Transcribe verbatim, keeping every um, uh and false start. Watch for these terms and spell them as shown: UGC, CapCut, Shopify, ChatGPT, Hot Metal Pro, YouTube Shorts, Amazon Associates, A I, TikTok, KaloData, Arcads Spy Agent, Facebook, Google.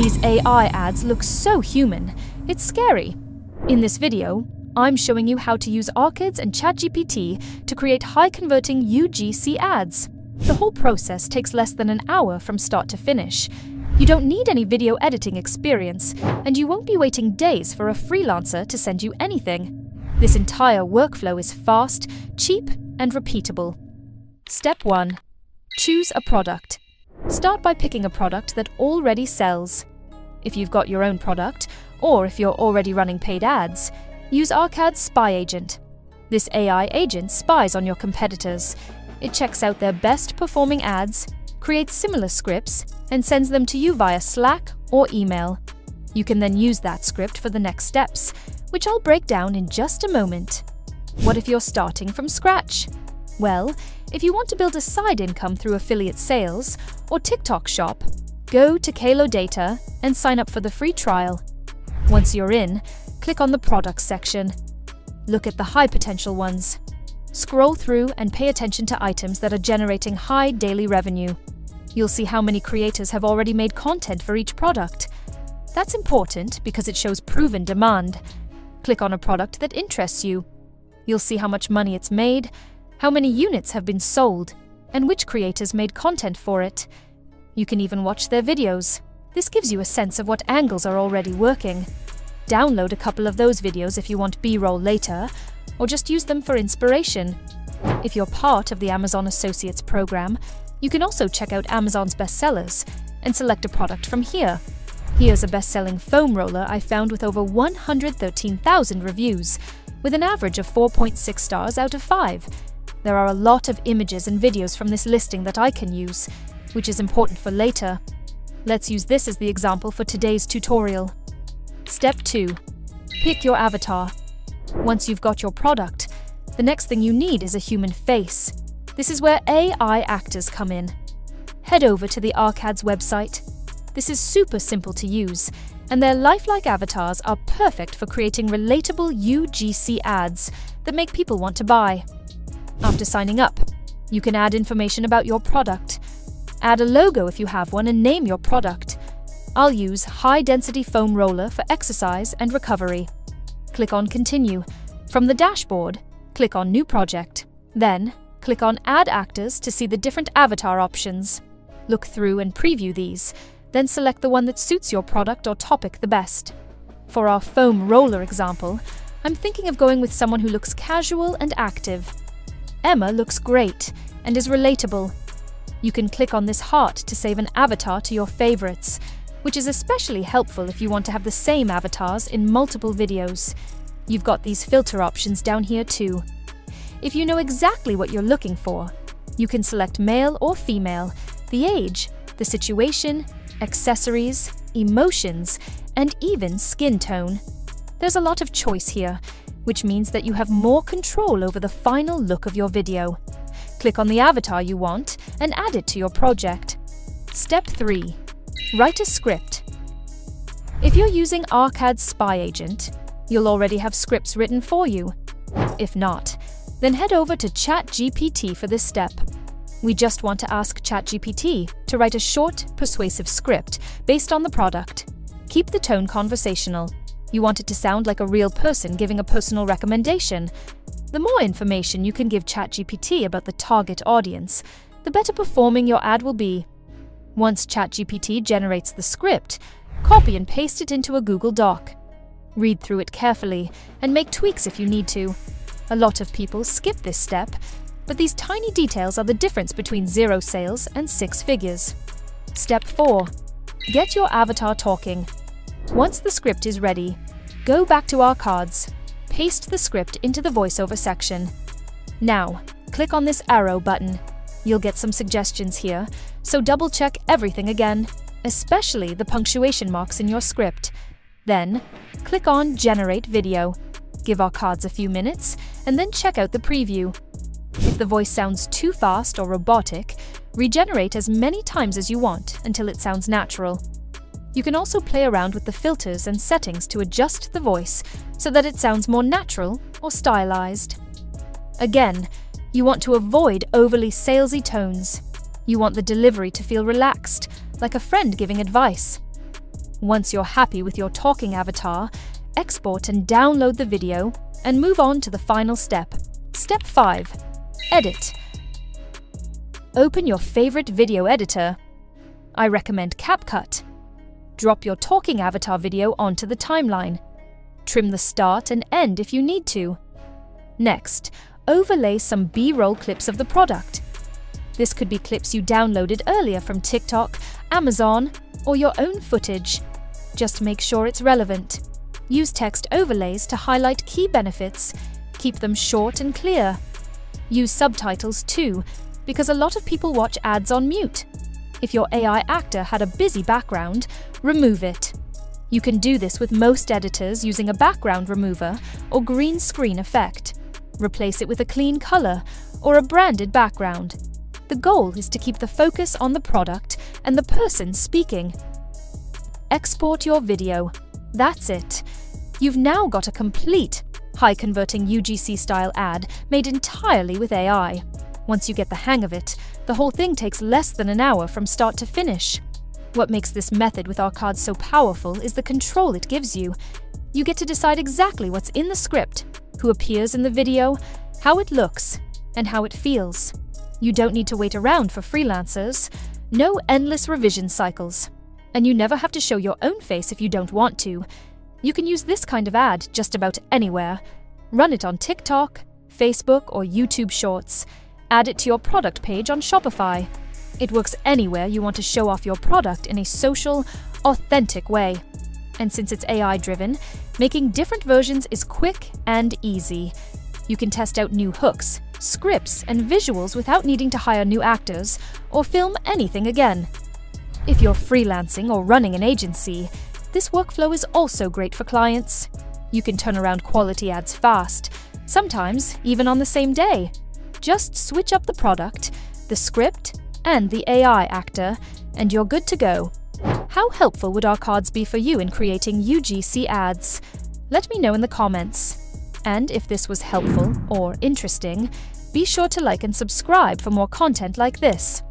These A I ads look so human, it's scary. In this video, I'm showing you how to use Arcads and ChatGPT to create high-converting U G C ads. The whole process takes less than an hour from start to finish. You don't need any video editing experience, and you won't be waiting days for a freelancer to send you anything. This entire workflow is fast, cheap, and repeatable. Step one. Choose a product. Start by picking a product that already sells. If you've got your own product, or if you're already running paid ads, use Arcads Spy Agent. This A I agent spies on your competitors. It checks out their best performing ads, creates similar scripts, and sends them to you via Slack or email. You can then use that script for the next steps, which I'll break down in just a moment. What if you're starting from scratch? Well, if you want to build a side income through affiliate sales or TikTok shop, go to KaloData and sign up for the free trial. Once you're in, click on the products section. Look at the high potential ones. Scroll through and pay attention to items that are generating high daily revenue. You'll see how many creators have already made content for each product. That's important because it shows proven demand. Click on a product that interests you. You'll see how much money it's made, how many units have been sold, and which creators made content for it. You can even watch their videos. This gives you a sense of what angles are already working. Download a couple of those videos if you want B-roll later, or just use them for inspiration. If you're part of the Amazon Associates program, you can also check out Amazon's bestsellers and select a product from here. Here's a best-selling foam roller I found with over one hundred thirteen thousand reviews, with an average of four point six stars out of five. There are a lot of images and videos from this listing that I can use, which is important for later. Let's use this as the example for today's tutorial. Step two. Pick your avatar. Once you've got your product, the next thing you need is a human face. This is where A I actors come in. Head over to the Arcads website. This is super simple to use, and their lifelike avatars are perfect for creating relatable U G C ads that make people want to buy. After signing up, you can add information about your product. Add a logo if you have one and name your product. I'll use high-density foam roller for exercise and recovery. Click on Continue. From the dashboard, click on New Project. Then, click on Add Actors to see the different avatar options. Look through and preview these, then select the one that suits your product or topic the best. For our foam roller example, I'm thinking of going with someone who looks casual and active. Emma looks great and is relatable. You can click on this heart to save an avatar to your favorites, which is especially helpful if you want to have the same avatars in multiple videos. You've got these filter options down here too. If you know exactly what you're looking for, you can select male or female, the age, the situation, accessories, emotions, and even skin tone. There's a lot of choice here, which means that you have more control over the final look of your video. Click on the avatar you want and add it to your project. Step three. Write a script. If you're using Arcads Spy Agent, you'll already have scripts written for you. If not, then head over to ChatGPT for this step. We just want to ask ChatGPT to write a short, persuasive script based on the product. Keep the tone conversational. You want it to sound like a real person giving a personal recommendation. The more information you can give ChatGPT about the target audience, the better performing your ad will be. Once ChatGPT generates the script, copy and paste it into a Google Doc. Read through it carefully and make tweaks if you need to. A lot of people skip this step, but these tiny details are the difference between zero sales and six figures. Step four. Get your avatar talking. Once the script is ready, go back to Arcads. Paste the script into the voiceover section. Now, click on this arrow button. You'll get some suggestions here, so double-check everything again, especially the punctuation marks in your script. Then, click on Generate Video. Give Arcads a few minutes, and then check out the preview. If the voice sounds too fast or robotic, regenerate as many times as you want until it sounds natural. You can also play around with the filters and settings to adjust the voice so that it sounds more natural or stylized. Again, you want to avoid overly salesy tones. You want the delivery to feel relaxed, like a friend giving advice. Once you're happy with your talking avatar, export and download the video and move on to the final step. Step five. Edit. Open your favorite video editor. I recommend CapCut. Drop your talking avatar video onto the timeline. Trim the start and end if you need to. Next, overlay some B-roll clips of the product. This could be clips you downloaded earlier from TikTok, Amazon, or your own footage. Just make sure it's relevant. Use text overlays to highlight key benefits. Keep them short and clear. Use subtitles too, because a lot of people watch ads on mute. If your A I actor had a busy background, remove it. You can do this with most editors using a background remover or green screen effect. Replace it with a clean color or a branded background. The goal is to keep the focus on the product and the person speaking. Export your video. That's it. You've now got a complete, high-converting U G C-style ad made entirely with A I. Once you get the hang of it, the whole thing takes less than an hour from start to finish. What makes this method with Arcads so powerful is the control it gives you. You get to decide exactly what's in the script, who appears in the video, how it looks, and how it feels. You don't need to wait around for freelancers, no endless revision cycles, and you never have to show your own face if you don't want to. You can use this kind of ad just about anywhere. Run it on TikTok, Facebook, or YouTube Shorts. Add it to your product page on Shopify. It works anywhere you want to show off your product in a social, authentic way. And since it's A I-driven, making different versions is quick and easy. You can test out new hooks, scripts, and visuals without needing to hire new actors or film anything again. If you're freelancing or running an agency, this workflow is also great for clients. You can turn around quality ads fast, sometimes even on the same day. Just switch up the product, the script, and the A I actor, and you're good to go. How helpful would Arcads be for you in creating U G C ads? Let me know in the comments. And if this was helpful or interesting, be sure to like and subscribe for more content like this.